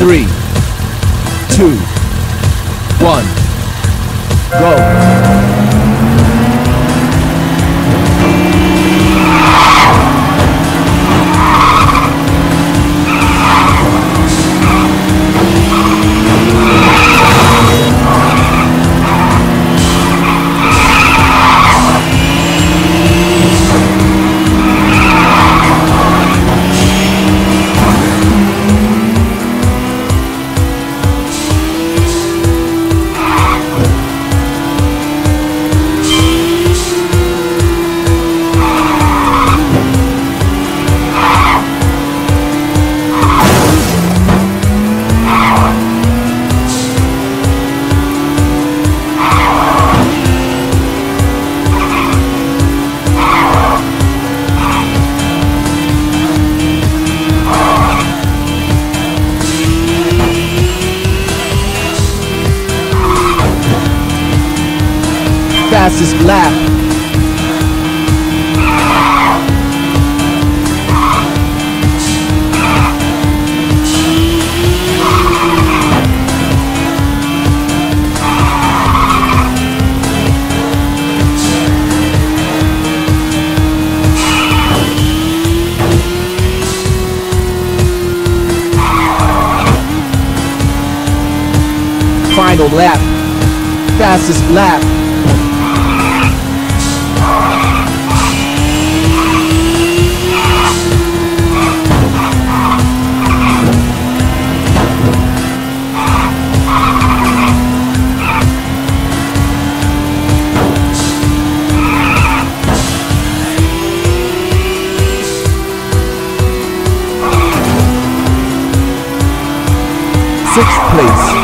3, 2, 1, go! Fastest lap. Final lap. Fastest lap. Sixth place.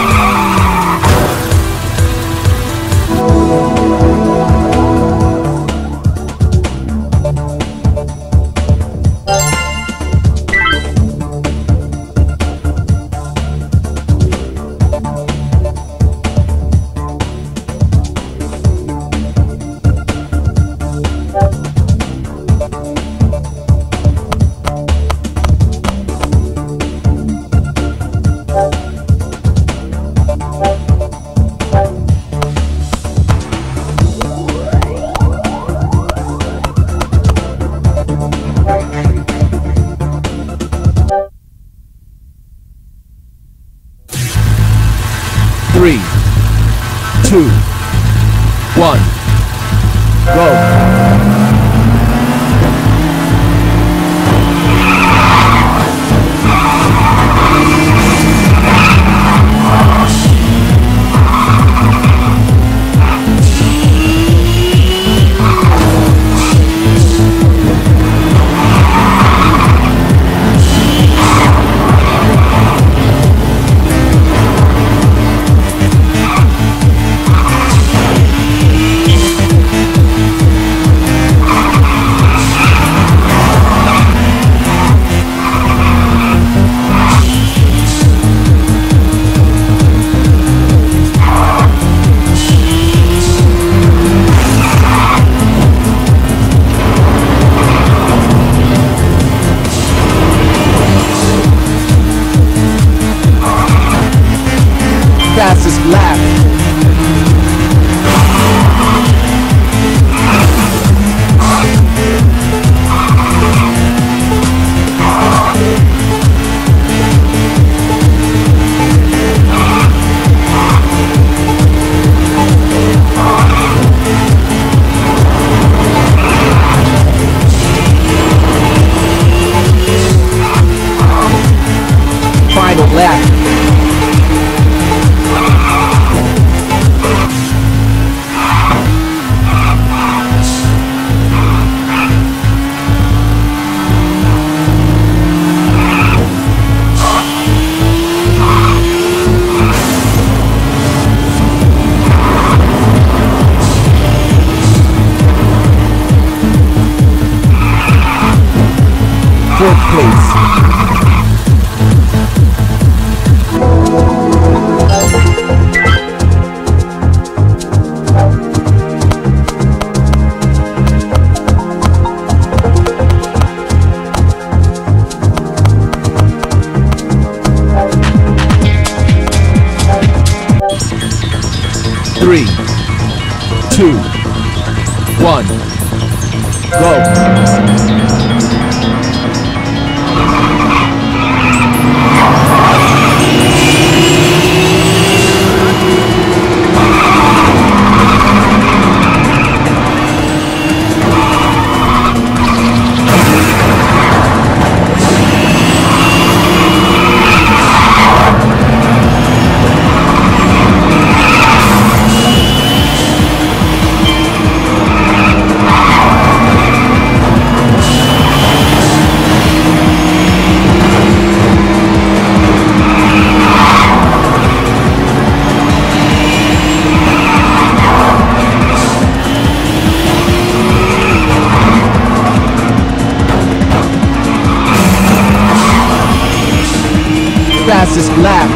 Fastest lap. Final lap. one, go. Fastest lap.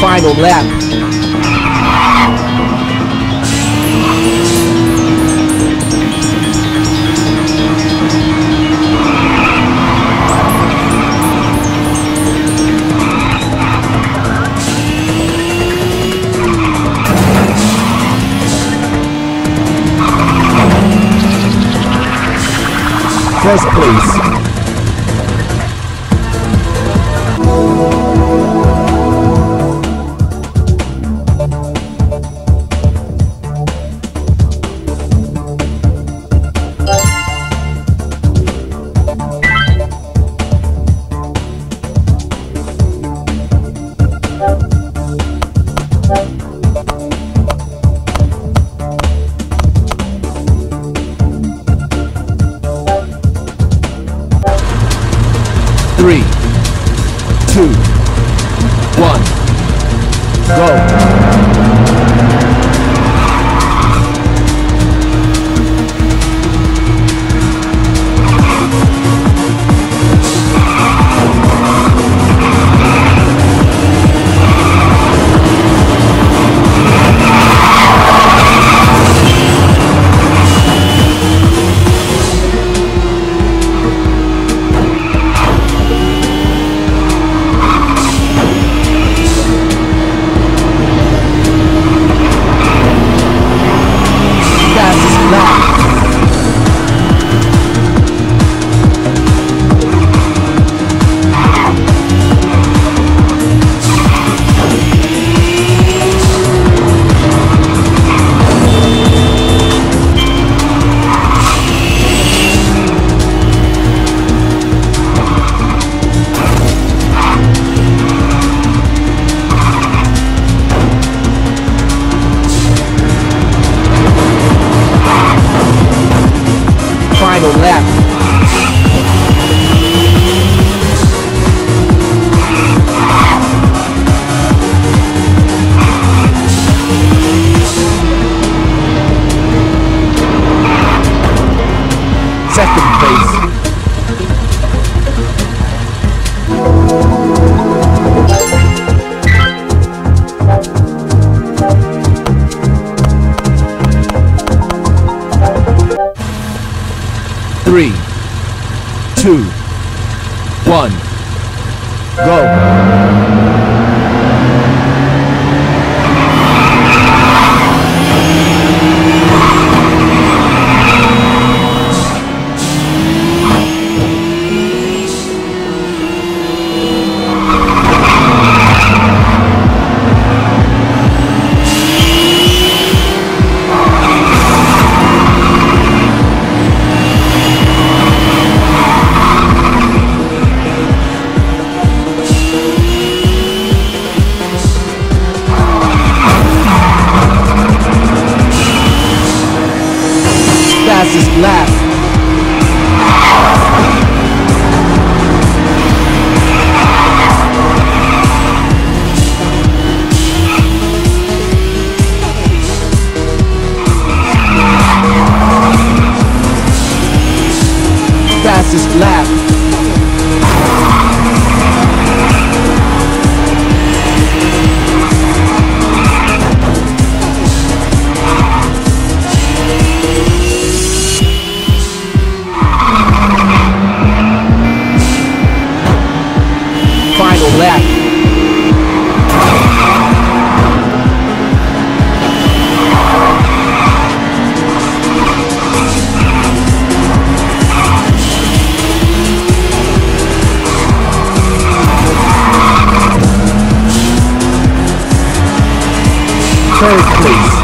Final lap. First place. Control, please.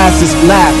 Fastest lap.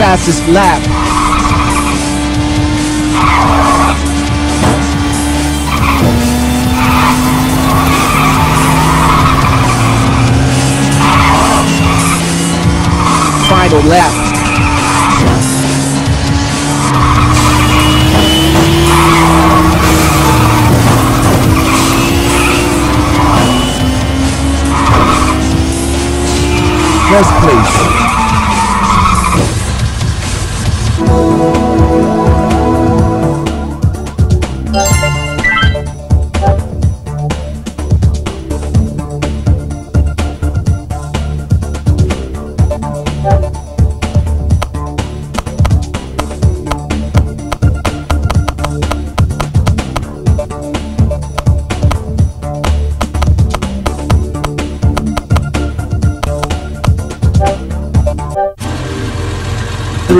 Fastest lap. Final lap.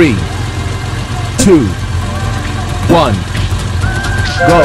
3, 2, 1, go!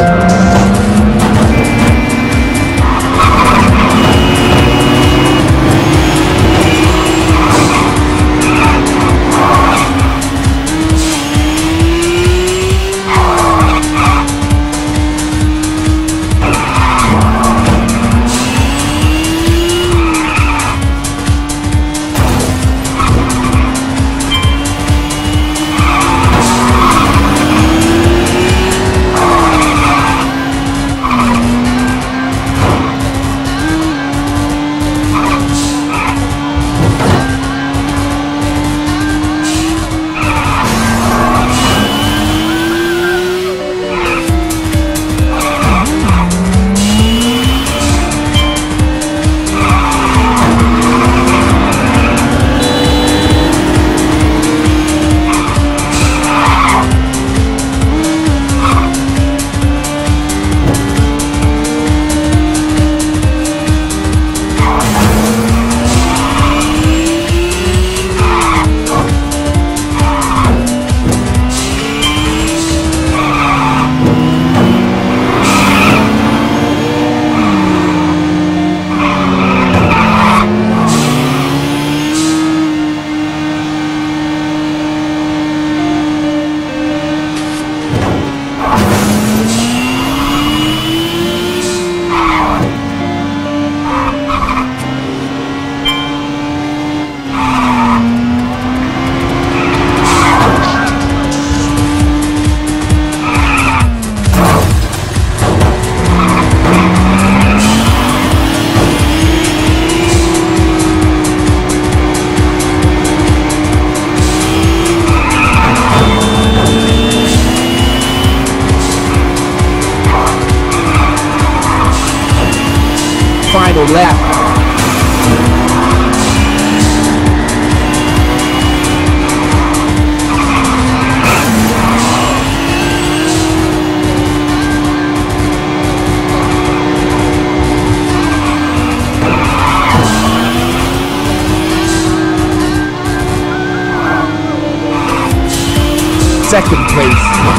Final lap. Second place. Go!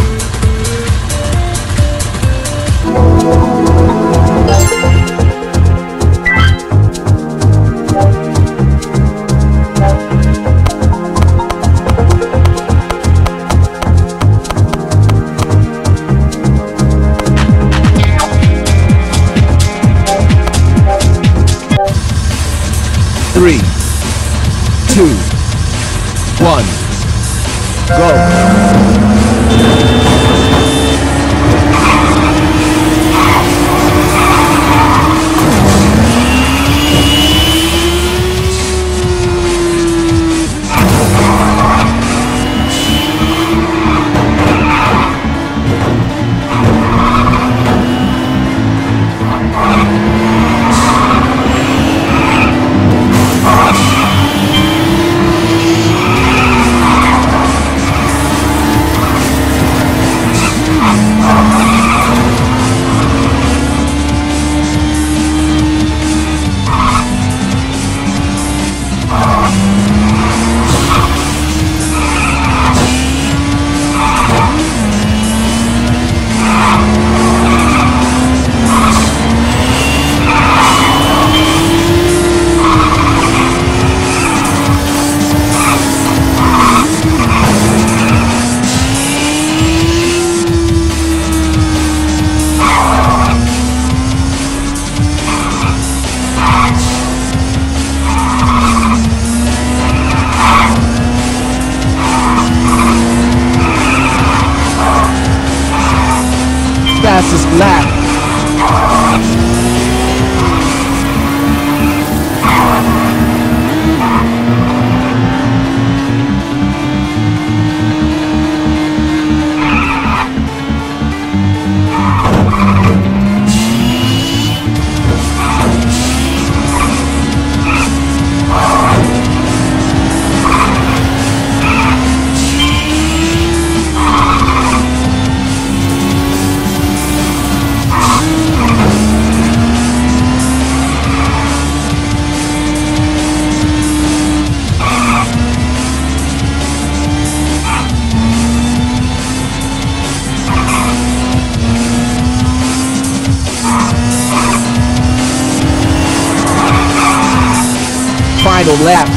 middle left.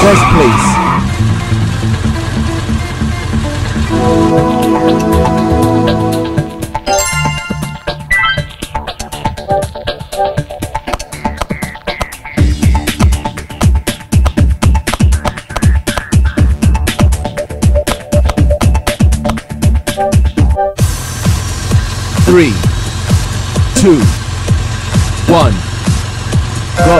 First place. Three, two, one, go.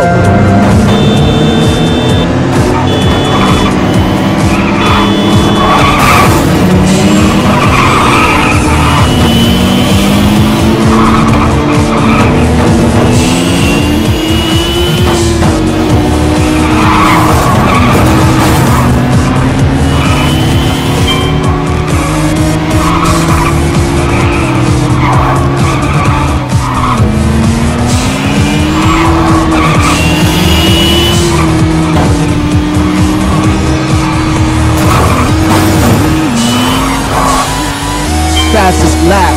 Fastest lap.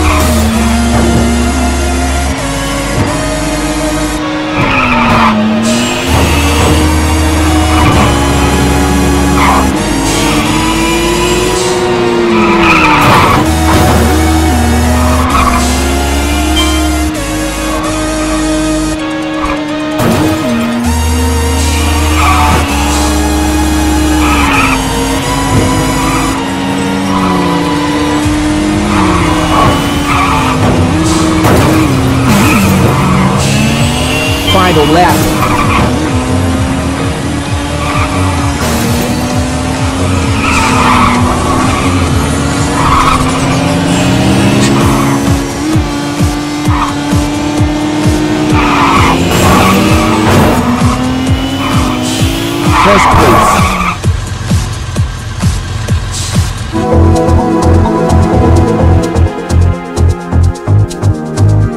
Final lap. First place. Three, two,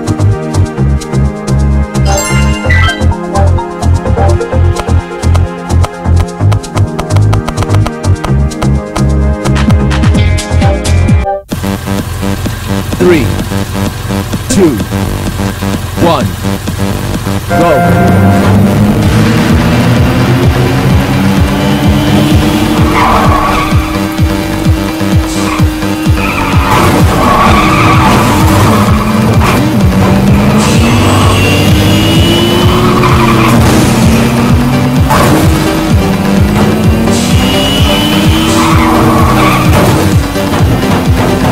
one,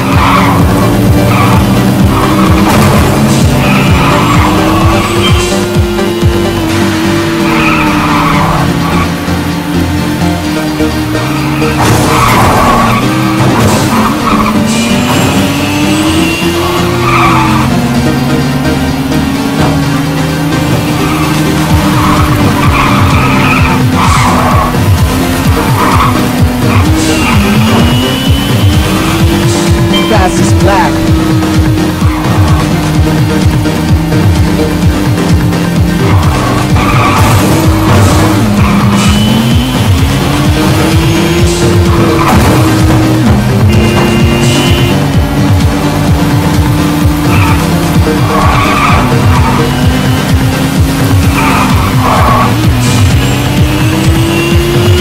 go. Fastest lap.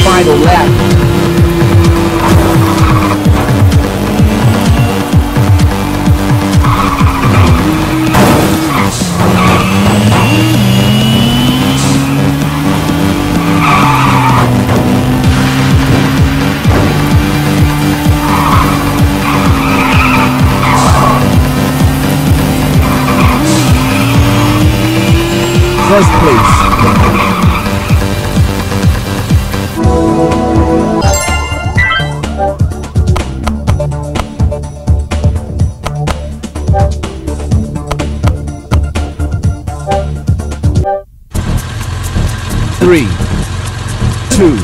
Final lap. First place. Three, two,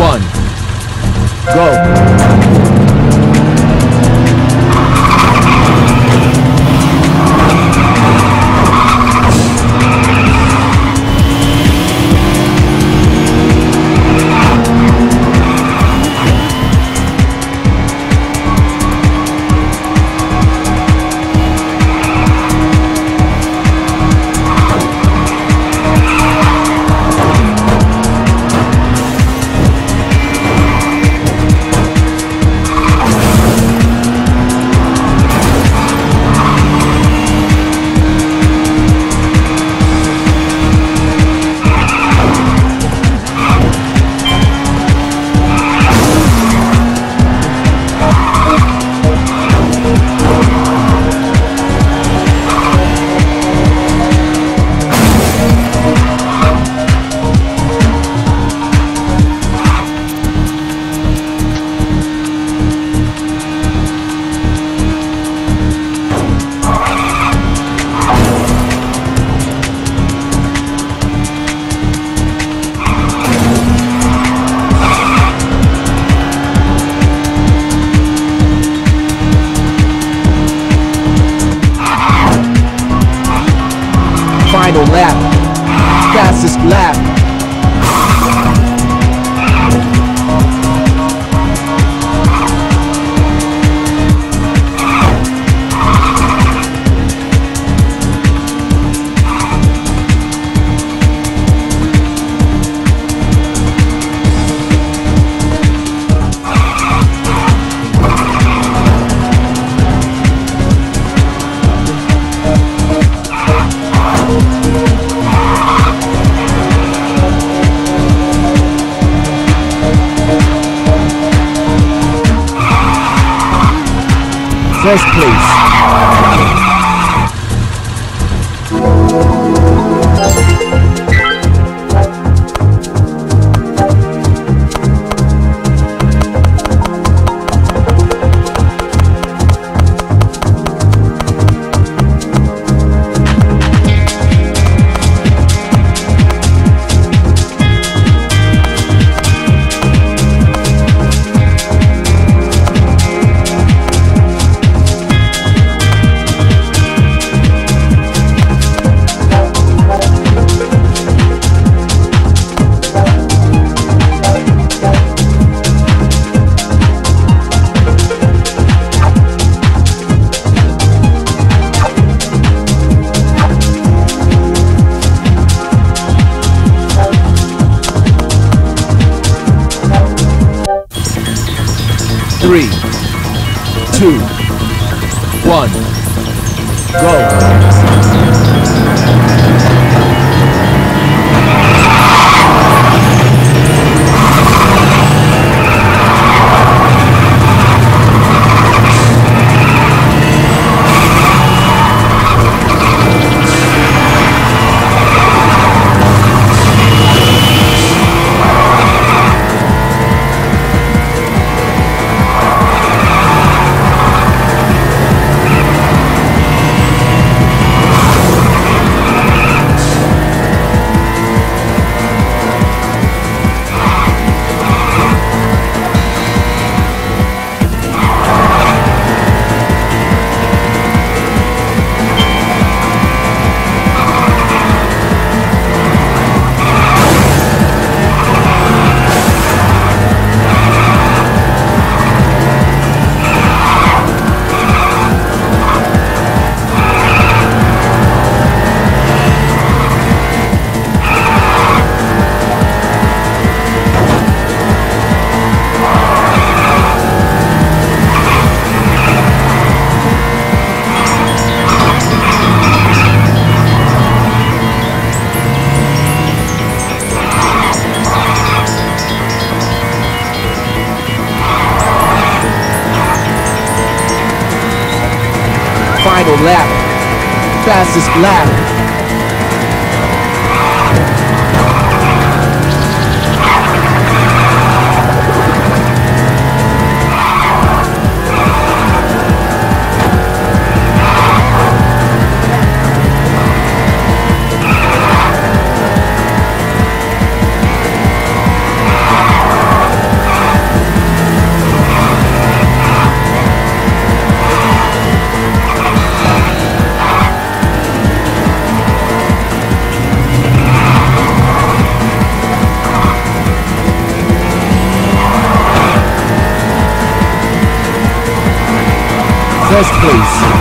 one, go. final lap, fastest lap. First place. Three, two, one, go. Final lap, fastest lap. First place.